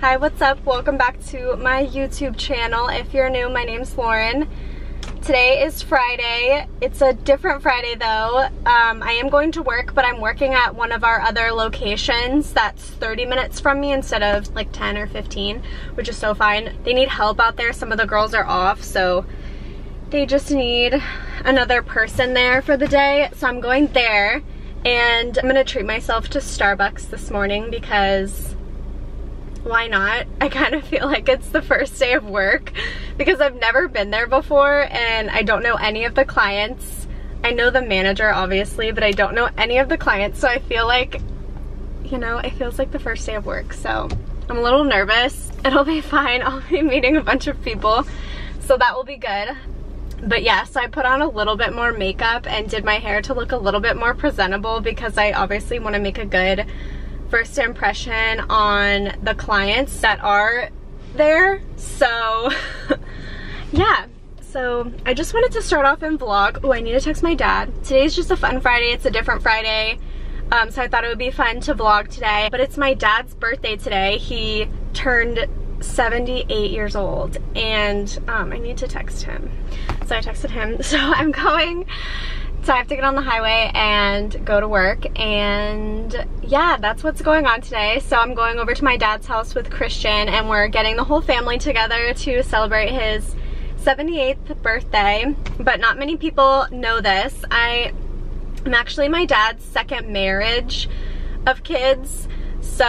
Hi, what's up? Welcome back to my YouTube channel. If you're new, my name's Lauren. Today is Friday. It's a different Friday though. I am going to work, but I'm working at one of our other locations that's 30 minutes from me instead of like 10 or 15, which is so fine. They need help out there. Some of the girls are off, so they just need another person there for the day. So I'm going there and I'm gonna treat myself to Starbucks this morning because why not? I kind of feel like it's the first day of work because I've never been there before and I don't know any of the clients. I know the manager obviously, but I don't know any of the clients, so I feel like, you know, it feels like the first day of work, so I'm a little nervous. It'll be fine. I'll be meeting a bunch of people, so that will be good. But yeah, so I put on a little bit more makeup and did my hair to look a little bit more presentable because I obviously want to make a good first impression on the clients that are there. So yeah, so I just wanted to start off and vlog. Oh, I need to text my dad. Today's just a fun Friday. It's a different Friday. So I thought it would be fun to vlog today, but it's my dad's birthday today. He turned 78 years old and I need to text him. So I texted him. So I'm going. So I have to get on the highway and go to work, and yeah, that's what's going on today. So I'm going over to my dad's house with Christian and we're getting the whole family together to celebrate his 78th birthday, but not many people know this. I am actually my dad's second marriage of kids. So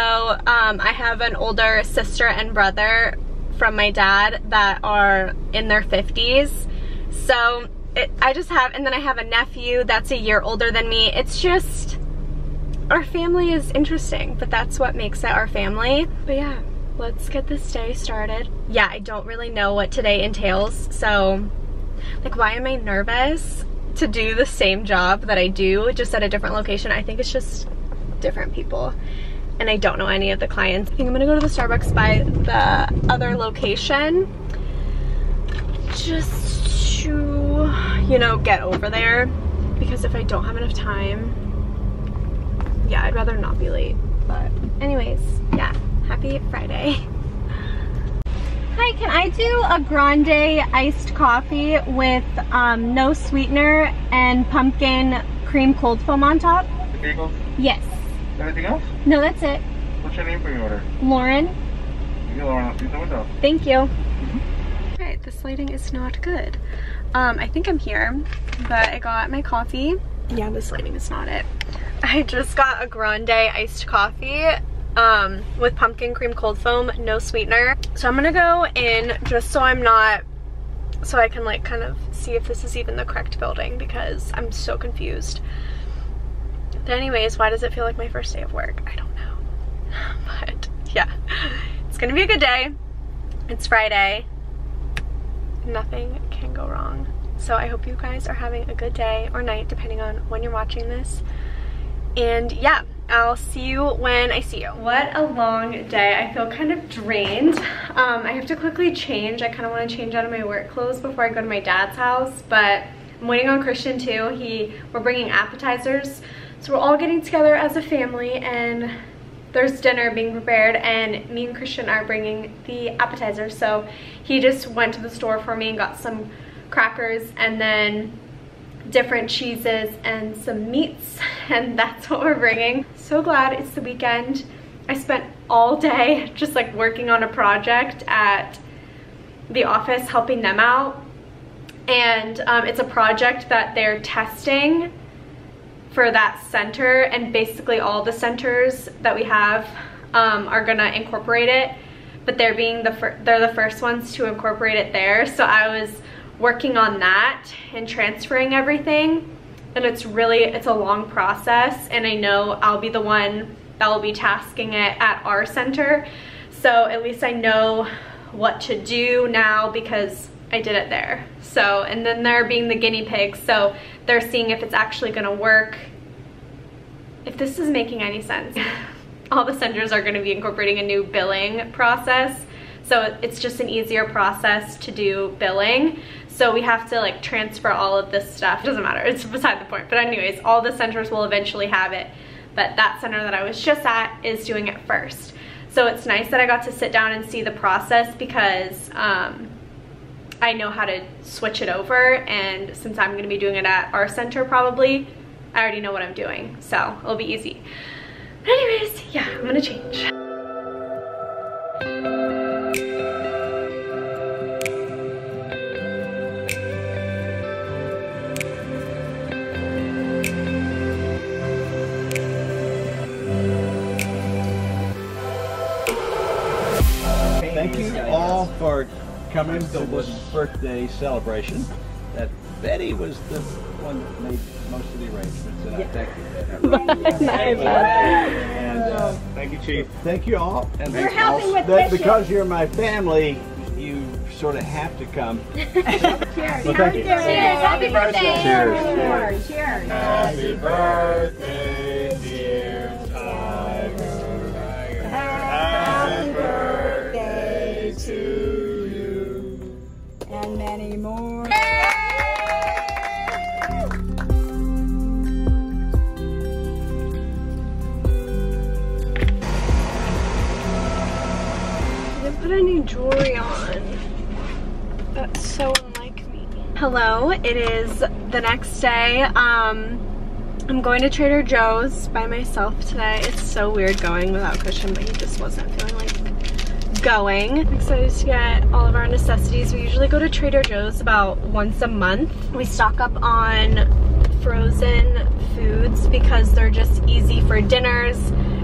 I have an older sister and brother from my dad that are in their 50s. So and then I have a nephew that's a year older than me. It's just, our family is interesting, but that's what makes it our family. But yeah, let's get this day started. Yeah, I don't really know what today entails, so like, why am I nervous to do the same job that I do just at a different location? I think it's just different people and I don't know any of the clients. I think I'm gonna go to the Starbucks by the other location just to, you know, get over there, because if I don't have enough time, yeah, I'd rather not be late. But anyways, yeah, happy Friday. Hi, can I do a grande iced coffee with no sweetener and pumpkin cream cold foam on top? The bagels? Yes. Anything else? No, that's it. What's your name for your order? Lauren. You, Lauren, I'll see you somewhere else. Thank you. Alright, this lighting is not good. I think I'm here, but I got my coffee. Yeah, this lighting is not it. I just got a grande iced coffee with pumpkin cream cold foam, no sweetener. So I'm gonna go in just so I can like kind of see if this is even the correct building because I'm so confused. But anyways, why does it feel like my first day of work? I don't know. But yeah, it's gonna be a good day. It's Friday. Nothing can go wrong. So I hope you guys are having a good day or night depending on when you're watching this, and yeah, I'll see you when I see you. What a long day. I feel kind of drained. I have to quickly change. I kind of want to change out of my work clothes before I go to my dad's house, but I'm waiting on Christian too. We're bringing appetizers, so we're all getting together as a family and there's dinner being prepared, and me and Christian are bringing the appetizer. So he just went to the store for me and got some crackers and then different cheeses and some meats, and that's what we're bringing. So glad it's the weekend. I spent all day just like working on a project at the office, helping them out, and it's a project that they're testing for that center, and basically all the centers that we have are gonna incorporate it, but they're the first ones to incorporate it there. So I was working on that and transferring everything, and it's a long process, and I know I'll be the one that will be tasking it at our center, so at least I know what to do now because I did it there. So, and then they're being the guinea pigs, so they're seeing if it's actually gonna work, if this is making any sense. All the centers are gonna be incorporating a new billing process, so it's just an easier process to do billing. So we have to like transfer all of this stuff. It doesn't matter, it's beside the point. But anyways, all the centers will eventually have it, but that center that I was just at is doing it first. So it's nice that I got to sit down and see the process, because I know how to switch it over, and since I'm going to be doing it at our center probably, I already know what I'm doing, so it'll be easy. But anyways, yeah, I'm going to change. Thank you all for coming to this birthday celebration. That Betty was the one that made most of the arrangements, and yeah. I thank you. And thank you, Chief. Thank you all. And we're helping with this. Because you're my family, you sort of have to come. Cheers! Well, thank you. Cheers! Happy birthday! Cheers! Cheers! Cheers. Happy birthday, dear Tiger! Happy birthday to you, and many more. Put any jewelry on. That's so unlike me. Hello, it is the next day. I'm going to Trader Joe's by myself today. It's so weird going without Christian, but he just wasn't feeling like going. I'm excited to get all of our necessities. We usually go to Trader Joe's about once a month. We stock up on frozen foods because they're just easy for dinners,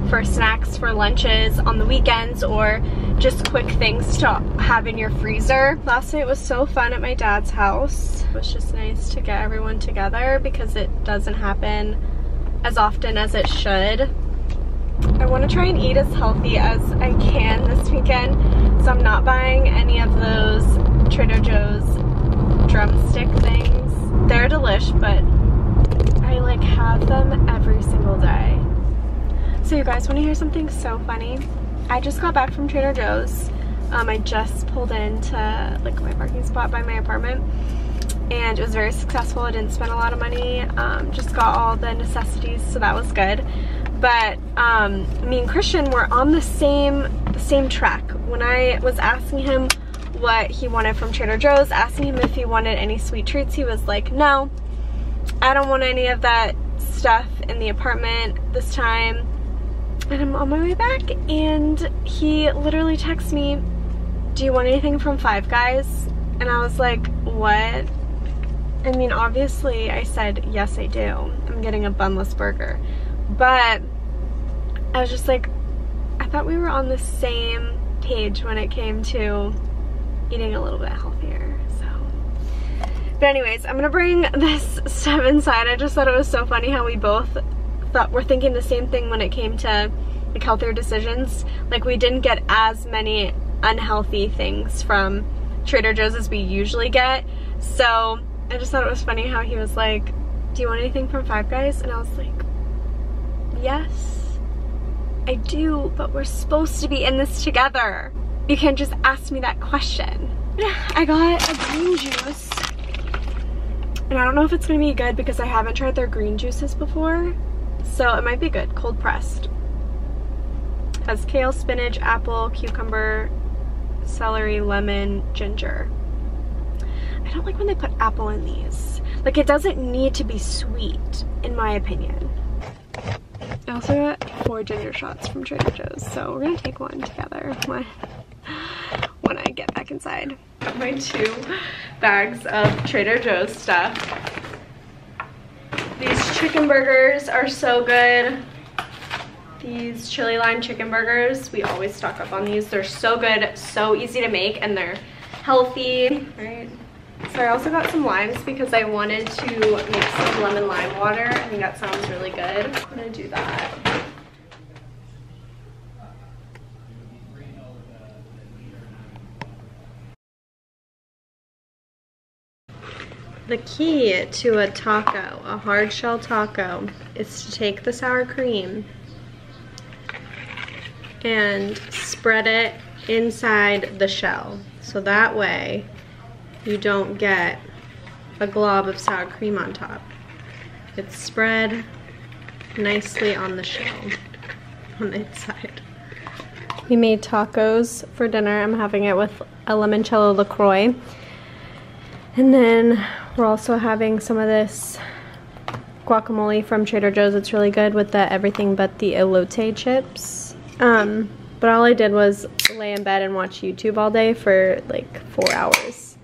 for snacks, for lunches on the weekends, or just quick things to have in your freezer. Last night was so fun at my dad's house. It was just nice to get everyone together because it doesn't happen as often as it should. I want to try and eat as healthy as I can this weekend, so I'm not buying any of those Trader Joe's drumstick things. They're delish, but I like have them every single day. So you guys want to hear something so funny? I just got back from Trader Joe's. I just pulled into like my parking spot by my apartment, and it was very successful. I didn't spend a lot of money. Just got all the necessities, so that was good. But me and Christian were on the same track. When I was asking him what he wanted from Trader Joe's, asking him if he wanted any sweet treats, he was like, "No, I don't want any of that stuff in the apartment this time." And I'm on my way back, and he literally texts me, "Do you want anything from Five Guys?" And I was like, what? I mean, obviously I said, yes I do. I'm getting a bunless burger. But I was just like, I thought we were on the same page when it came to eating a little bit healthier, so. But anyways, I'm gonna bring this stuff inside. I just thought it was so funny how we both we're thinking the same thing when it came to like healthier decisions. Like, we didn't get as many unhealthy things from Trader Joe's as we usually get. So I just thought it was funny how he was like, "Do you want anything from Five Guys?" And I was like, yes, I do, but we're supposed to be in this together. You can't just ask me that question. I got a green juice, and I don't know if it's gonna be good because I haven't tried their green juices before. So it might be good, cold pressed. Has kale, spinach, apple, cucumber, celery, lemon, ginger. I don't like when they put apple in these. Like, it doesn't need to be sweet, in my opinion. I also got 4 ginger shots from Trader Joe's, so we're gonna take one together when I get back inside. My 2 bags of Trader Joe's stuff. These chicken burgers are so good. These chili lime chicken burgers, we always stock up on these. They're so good, so easy to make, and they're healthy. All right. So I also got some limes because I wanted to make some lemon lime water. I think that sounds really good. I'm gonna do that. The key to a taco, a hard shell taco, is to take the sour cream and spread it inside the shell. So that way you don't get a glob of sour cream on top. It's spread nicely on the shell on the inside. We made tacos for dinner. I'm having it with a limoncello LaCroix. And then we're also having some of this guacamole from Trader Joe's. It's really good with the everything but the elote chips. But all I did was lay in bed and watch YouTube all day for like 4 hours.